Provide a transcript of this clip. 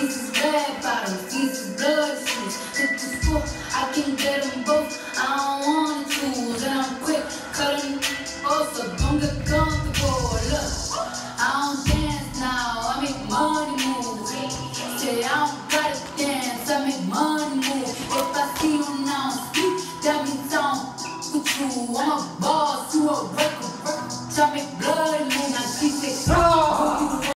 these is red bottoms, these is blood shoes. Hit the score, I can get them both. I don't want to, and I'm quick, cut them off, so don't get comfortable. Look, I don't dance now, I make money moves. Say I don't gotta dance, I make money moves. If I see you now speak, that means I don't with you. I'm a boss, you a record.